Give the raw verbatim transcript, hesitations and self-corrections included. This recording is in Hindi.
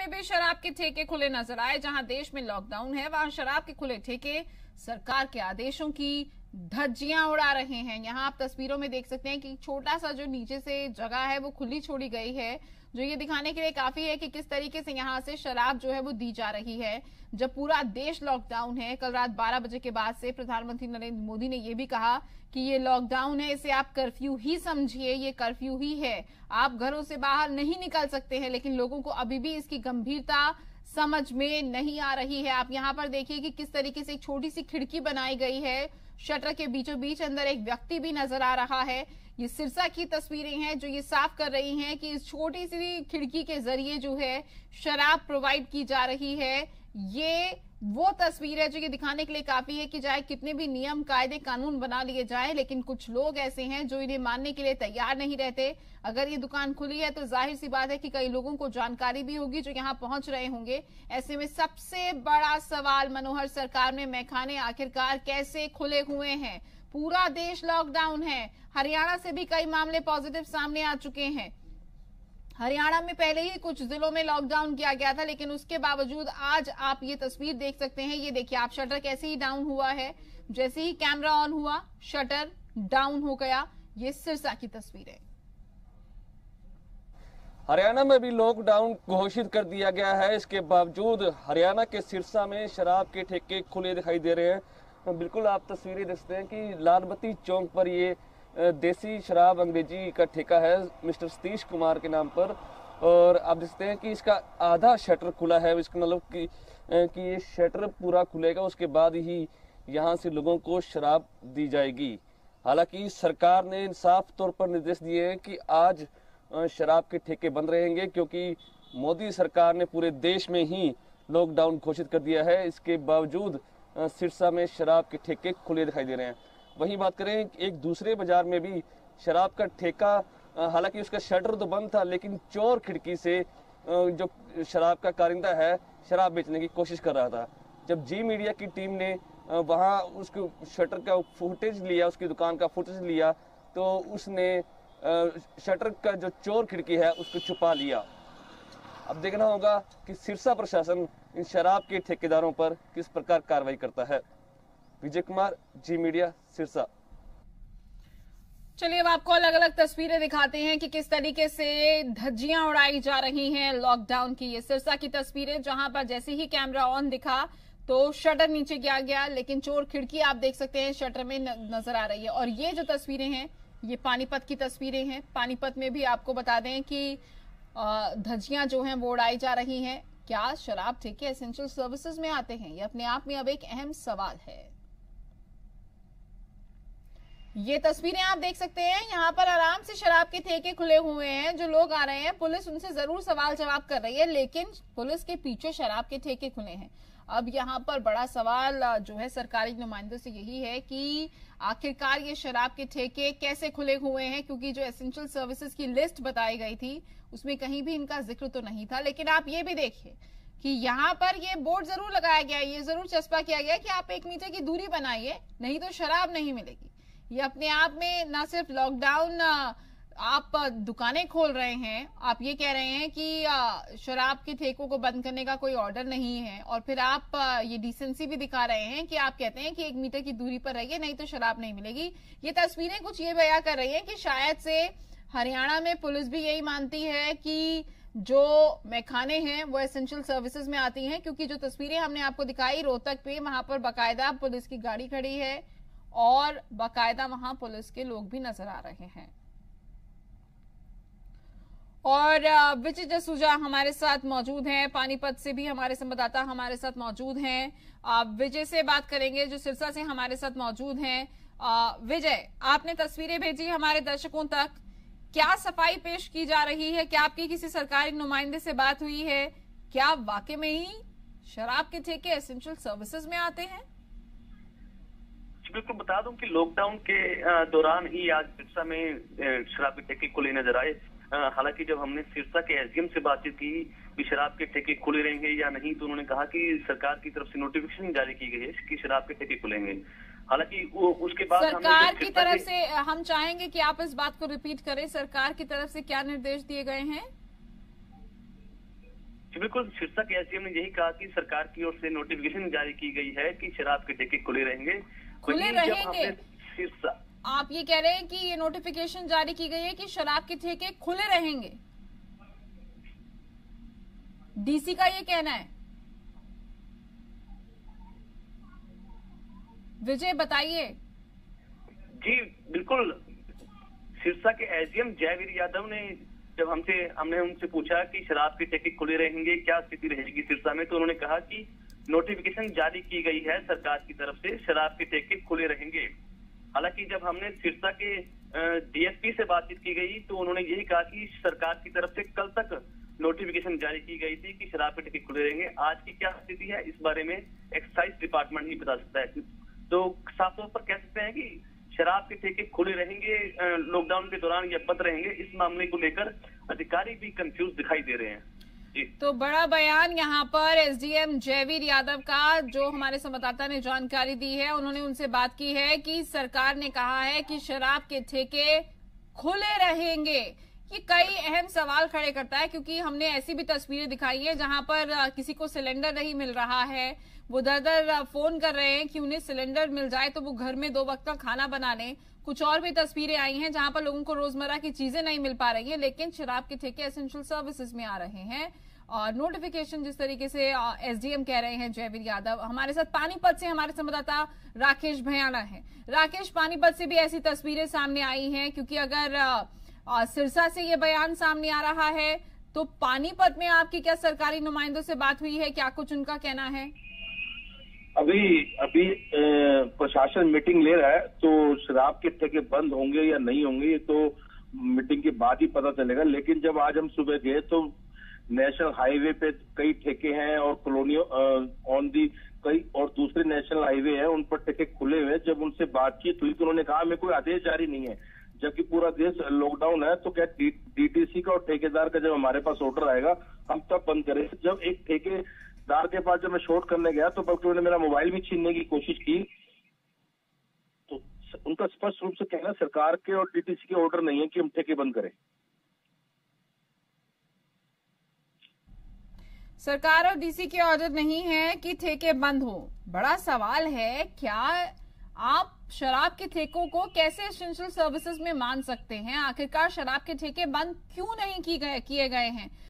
में भी शराब के ठेके खुले नजर आए। जहां देश में लॉकडाउन है वहां शराब के खुले ठेके सरकार के आदेशों की धज्जियां उड़ा रहे हैं। यहां आप तस्वीरों में देख सकते हैं कि छोटा सा जो नीचे से जगह है वो खुली छोड़ी गई है, जो ये दिखाने के लिए काफी है कि किस तरीके से यहाँ से शराब जो है वो दी जा रही है जब पूरा देश लॉकडाउन है। कल रात बारह बजे के बाद से प्रधानमंत्री नरेंद्र मोदी ने ये भी कहा कि ये लॉकडाउन है, इसे आप कर्फ्यू ही समझिए, ये कर्फ्यू ही है, आप घरों से बाहर नहीं निकल सकते हैं। लेकिन लोगों को अभी भी इसकी गंभीरता समझ में नहीं आ रही है। आप यहाँ पर देखिए कि किस तरीके से एक छोटी सी खिड़की बनाई गई है, शटर के बीचों बीच अंदर एक व्यक्ति भी नजर आ रहा है। ये सिरसा की तस्वीरें हैं जो ये साफ कर रही हैं कि इस छोटी सी खिड़की के जरिए जो है शराब प्रोवाइड की जा रही है। ये वो तस्वीर है जो ये दिखाने के लिए काफी है कि चाहे कितने भी नियम कायदे कानून बना लिए जाएं, लेकिन कुछ लोग ऐसे हैं जो इन्हें मानने के लिए तैयार नहीं रहते। अगर ये दुकान खुली है तो जाहिर सी बात है कि कई लोगों को जानकारी भी होगी जो यहाँ पहुंच रहे होंगे। ऐसे में सबसे बड़ा सवाल मनोहर सरकार में मैखाने आखिरकार कैसे खुले हुए हैं। पूरा देश लॉकडाउन है। हरियाणा से भी कई मामले पॉजिटिव सामने आ चुके हैं। हरियाणा में पहले ही कुछ जिलों में लॉकडाउन किया गया था, लेकिन उसके बावजूद आज आप ये तस्वीर देख सकते हैं। ये देखिए आप, शटर कैसे ही डाउन हुआ है, जैसे ही कैमरा ऑन हुआ शटर डाउन हो गया। ये सिरसा की तस्वीर है। हरियाणा में भी लॉकडाउन घोषित कर दिया गया है, इसके बावजूद हरियाणा के सिरसा में शराब के ठेके खुले दिखाई दे रहे हैं। तो बिल्कुल आप तस्वीरें देखते हैं कि लालबत्ती चौक पर ये देसी शराब अंग्रेजी का ठेका है मिस्टर सतीश कुमार के नाम पर, और आप देखते हैं कि इसका आधा शटर खुला है। इसका मतलब कि कि ये शटर पूरा खुलेगा, उसके बाद ही यहाँ से लोगों को शराब दी जाएगी। हालांकि सरकार ने साफ तौर पर निर्देश दिए हैं कि आज शराब के ठेके बंद रहेंगे, क्योंकि मोदी सरकार ने पूरे देश में ही लॉकडाउन घोषित कर दिया है। इसके बावजूद सिरसा में शराब के ठेके खुले दिखाई दे रहे हैं। वही बात करें एक दूसरे बाजार में भी शराब का ठेका, हालांकि उसका शटर तो बंद था, लेकिन चोर खिड़की से जो शराब का कारिंदा है शराब बेचने की कोशिश कर रहा था। जब जी मीडिया की टीम ने वहां उसके शटर का फुटेज लिया, उसकी दुकान का फुटेज लिया, तो उसने शटर का जो चोर खिड़की है उसको छुपा लिया। अब देखना होगा कि सिरसा प्रशासन इन शराब के ठेकेदारों पर किस प्रकार कार्रवाई करता है। विजय कुमार, जी मीडिया, सिरसा। चलिए अब आपको अलग अलग तस्वीरें दिखाते हैं कि किस तरीके से धज्जियां उड़ाई जा रही हैं लॉकडाउन की। ये सिरसा की तस्वीरें जहां पर जैसे ही कैमरा ऑन दिखा तो शटर नीचे किया गया, लेकिन चोर खिड़की आप देख सकते हैं शटर में नजर आ रही है। और ये जो तस्वीरें हैं ये पानीपत की तस्वीरें हैं। पानीपत में भी आपको बता दें कि धज्जियां जो हैं वो उड़ाई जा रही हैं। क्या शराब ठेके एसेंशियल सर्विसेज में आते हैं? ये अपने आप में अब एक अहम सवाल है। ये तस्वीरें आप देख सकते हैं, यहाँ पर आराम से शराब के ठेके खुले हुए हैं। जो लोग आ रहे हैं पुलिस उनसे जरूर सवाल जवाब कर रही है, लेकिन पुलिस के पीछे शराब के ठेके खुले हैं। अब यहाँ पर बड़ा सवाल जो है सरकारी नुमाइंदों से यही है कि आखिरकार ये शराब के ठेके कैसे खुले हुए हैं, क्योंकि जो एसेंशियल सर्विसेज की लिस्ट बताई गई थी उसमें कहीं भी इनका जिक्र तो नहीं था। लेकिन आप ये भी देखिए कि यहाँ पर ये बोर्ड जरूर लगाया गया, ये जरूर चस्पा किया गया कि आप एक मीटर की दूरी बनाइए, नहीं तो शराब नहीं मिलेगी। ये अपने आप में ना सिर्फ लॉकडाउन, आप दुकानें खोल रहे हैं, आप ये कह रहे हैं कि शराब के ठेकों को बंद करने का कोई ऑर्डर नहीं है, और फिर आप ये डिसेंसी भी दिखा रहे हैं कि आप कहते हैं कि एक मीटर की दूरी पर रहिए नहीं तो शराब नहीं मिलेगी। ये तस्वीरें कुछ ये बयां कर रही हैं कि शायद से हरियाणा में पुलिस भी यही मानती है कि जो मैखाने हैं वो एसेंशियल सर्विसेज में आती हैं, क्योंकि जो तस्वीरें हमने आपको दिखाई रोहतक पे, वहां पर बाकायदा पुलिस की गाड़ी खड़ी है और बाकायदा वहां पुलिस के लोग भी नजर आ रहे हैं। और विजय जसूजा हमारे साथ मौजूद हैं, पानीपत से भी हमारे संवाददाता हमारे साथ मौजूद हैं। आप विजय से बात करेंगे जो सिरसा से हमारे साथ मौजूद हैं। विजय, आपने तस्वीरें भेजी हमारे दर्शकों तक, क्या सफाई पेश की जा रही है? क्या आपकी किसी सरकारी नुमाइंदे से बात हुई है? क्या वाकई में ही शराब के ठेके एसेंशियल सर्विसेज में आते हैं? बिल्कुल, बता दूं कि लॉकडाउन के दौरान ही आज सिरसा में शराब के ठेके खुले नजर आए। हालांकि जब हमने सिरसा के एसडीएम से बातचीत की कि शराब के ठेके खुले रहेंगे या नहीं, तो उन्होंने कहा कि सरकार की तरफ से नोटिफिकेशन जारी की गई है कि शराब के ठेके खुलेंगे। हालांकि उसके बाद सरकार की तरफ से हम चाहेंगे कि आप इस बात को रिपीट करें, सरकार की तरफ से क्या निर्देश दिए गए हैं? जी बिल्कुल, सिरसा के एसडीएम ने यही कहा कि सरकार की ओर से नोटिफिकेशन जारी की गई है कि शराब के ठेके खुले रहेंगे। खुले रहेंगे सिरसा, आप ये कह रहे हैं कि ये नोटिफिकेशन जारी की गई है कि शराब के ठेके खुले रहेंगे, डीसी का ये कहना है। विजय बताइए। जी बिल्कुल, सिरसा के एसडीएम जयवीर यादव ने जब हमसे हमने उनसे पूछा कि शराब के ठेके खुले रहेंगे, क्या स्थिति रहेगी सिरसा में, तो उन्होंने कहा कि नोटिफिकेशन जारी की गई है सरकार की तरफ से, शराब के ठेके खुले रहेंगे। हालांकि जब हमने सिरसा के डीएसपी से बातचीत की गई तो उन्होंने यही कहा कि सरकार की तरफ से कल तक नोटिफिकेशन जारी की गई थी कि शराब के ठेके खुले रहेंगे। आज की क्या स्थिति है इस बारे में एक्साइज डिपार्टमेंट ही बता सकता है। तो साफ तौर पर कह सकते हैं कि शराब के ठेके खुले रहेंगे लॉकडाउन के दौरान या बंद रहेंगे, इस मामले को लेकर अधिकारी भी कंफ्यूज दिखाई दे रहे हैं। जी तो बड़ा बयान यहाँ पर एसडीएम जयवीर यादव का, जो हमारे संवाददाता ने जानकारी दी है, उन्होंने उनसे बात की है कि सरकार ने कहा है कि शराब के ठेके खुले रहेंगे। ये कई अहम सवाल खड़े करता है, क्योंकि हमने ऐसी भी तस्वीरें दिखाई है जहां पर किसी को सिलेंडर नहीं मिल रहा है, वो दर दर फोन कर रहे हैं कि उन्हें सिलेंडर मिल जाए तो वो घर में दो वक्त का खाना बना लें। कुछ और भी तस्वीरें आई हैं जहां पर लोगों को रोजमर्रा की चीजें नहीं मिल पा रही हैं, लेकिन शराब के ठेके एसेंशियल सर्विसेज में आ रहे हैं। और नोटिफिकेशन जिस तरीके से एसडीएम कह रहे हैं जयवीर यादव, हमारे साथ पानीपत से हमारे संवाददाता राकेश भयाना है। राकेश, पानीपत से भी ऐसी तस्वीरें सामने आई हैं, क्योंकि अगर और सिरसा से ये बयान सामने आ रहा है तो पानीपत में आपकी क्या सरकारी नुमाइंदों से बात हुई है, क्या कुछ उनका कहना है? अभी अभी प्रशासन मीटिंग ले रहा है, तो शराब के ठेके बंद होंगे या नहीं होंगे तो मीटिंग के बाद ही पता चलेगा। लेकिन जब आज हम सुबह गए तो नेशनल हाईवे पे कई ठेके हैं और कॉलोनियों ऑन दी कई और दूसरे नेशनल हाईवे हैं उन पर ठेके खुले हुए हैं। जब उनसे बातचीत हुई तो उन्होंने कहा हमें कोई आदेश जारी नहीं है, जबकि पूरा देश लॉकडाउन है। तो क्या डीटीसी का और ठेकेदार का जब हमारे पास ऑर्डर आएगा हम तब बंद करेंगे। जब एक ठेकेदार के पास जब मैं शॉर्ट करने गया तो बल्कि उन्होंने मेरा मोबाइल भी छीनने की कोशिश की। तो उनका स्पष्ट रूप से कहना सरकार के और डीटीसी के ऑर्डर नहीं है कि हम ठेके बंद करें। सरकार और डीसी के ऑर्डर नहीं है कि ठेके बंद हो। बड़ा सवाल है, क्या आप शराब के ठेकों को कैसे एसेंशियल सर्विसेज में मान सकते हैं? आखिरकार शराब के ठेके बंद क्यों नहीं किए गए किए गए हैं?